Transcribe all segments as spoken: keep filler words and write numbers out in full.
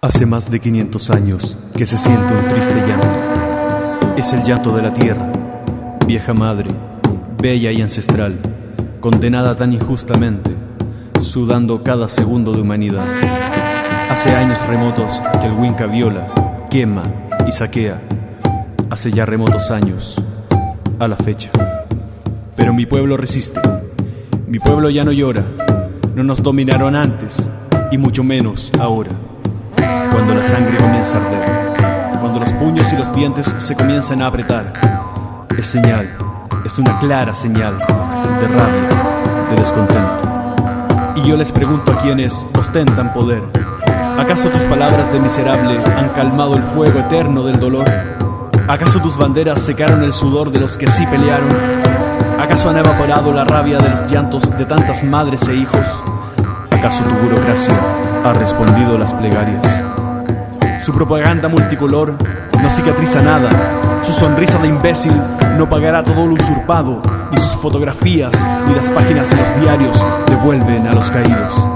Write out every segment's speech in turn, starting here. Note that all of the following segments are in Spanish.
Hace más de quinientos años que se siente un triste llanto. Es el llanto de la tierra, vieja madre, bella y ancestral, condenada tan injustamente, sudando cada segundo de humanidad. Hace años remotos que el Huinca viola, quema y saquea. Hace ya remotos años, a la fecha. Pero mi pueblo resiste, mi pueblo ya no llora. No nos dominaron antes, y mucho menos ahora. Cuando la sangre comienza a arder, cuando los puños y los dientes se comienzan a apretar, es señal, es una clara señal de rabia, de descontento. Y yo les pregunto a quienes ostentan poder: ¿acaso tus palabras de miserable han calmado el fuego eterno del dolor? ¿Acaso tus banderas secaron el sudor de los que sí pelearon? ¿Acaso han evaporado la rabia de los llantos de tantas madres e hijos? ¿Acaso tu burocracia ha respondido las plegarias? Su propaganda multicolor no cicatriza nada. Su sonrisa de imbécil no pagará todo lo usurpado. Ni sus fotografías ni las páginas de los diarios devuelven a los caídos.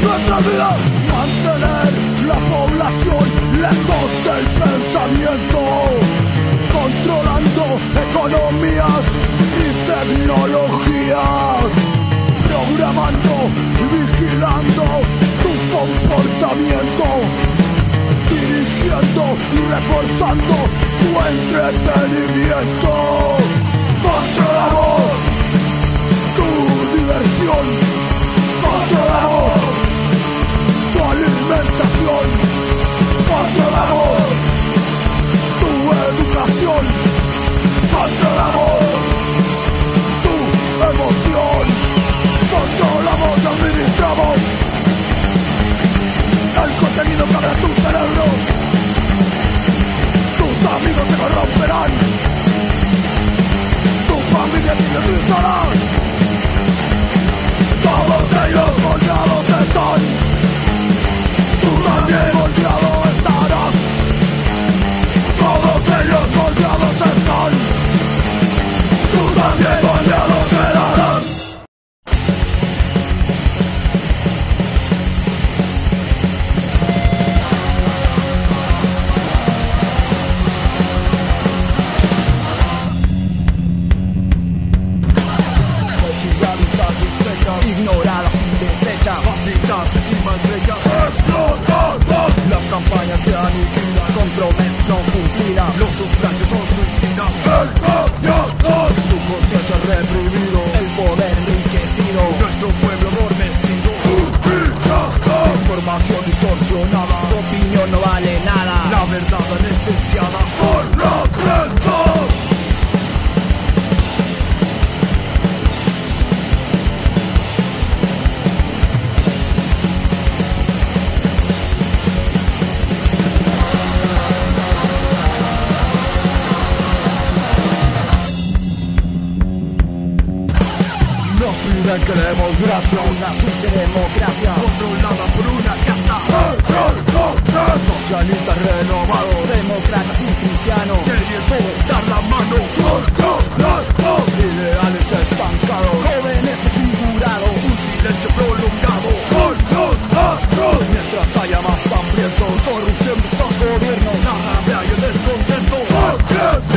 Mantener la población lejos del pensamiento, controlando economías y tecnologías, programando y vigilando tu comportamiento, dirigiendo y reforzando tu entretenimiento. Controlamos tu diversión, controlamos tu alimentación, controlamos tu educación, controlamos tu emoción, controlamos, administramos el contenido que habrá tu cerebro. Tus amigos te corromperán, tu familia te utilizará, todos ellos colgados están, tú también colgado estarás, todos ellos colgados están, tú también colgado quedarás. Ignoradas y desechas, facilitas y más bellas, explotadas. Las campañas se aniquilan con promesas no cumplidas, los sufragios son suicidas, explotadas. Tu conciencia reprimido, el poder enriquecido, nuestro pueblo adormecido, humillado. Información distorsionada, tu opinión no vale nada, la verdad anestesiada por la verdad. Queremos gracia, una sucia democracia controlada por una casta, socialistas renovados, demócratas y cristianos queriendo dar la mano, ideales estancados, jóvenes desfigurados, un silencio prolongado. Mientras haya más hambrientos, corrupción de estos gobiernos, la rabia y el descontento, ¡porque nuestro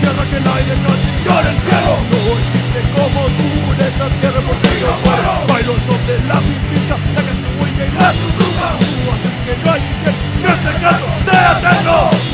tierra que nadie casi llora el cielo. No existe como tú en esta tierra porque yo fuera Byron sobre la pipita, la que es tu huella y la tu bruja. Tú haces que no hay quien que este canto sea eterno.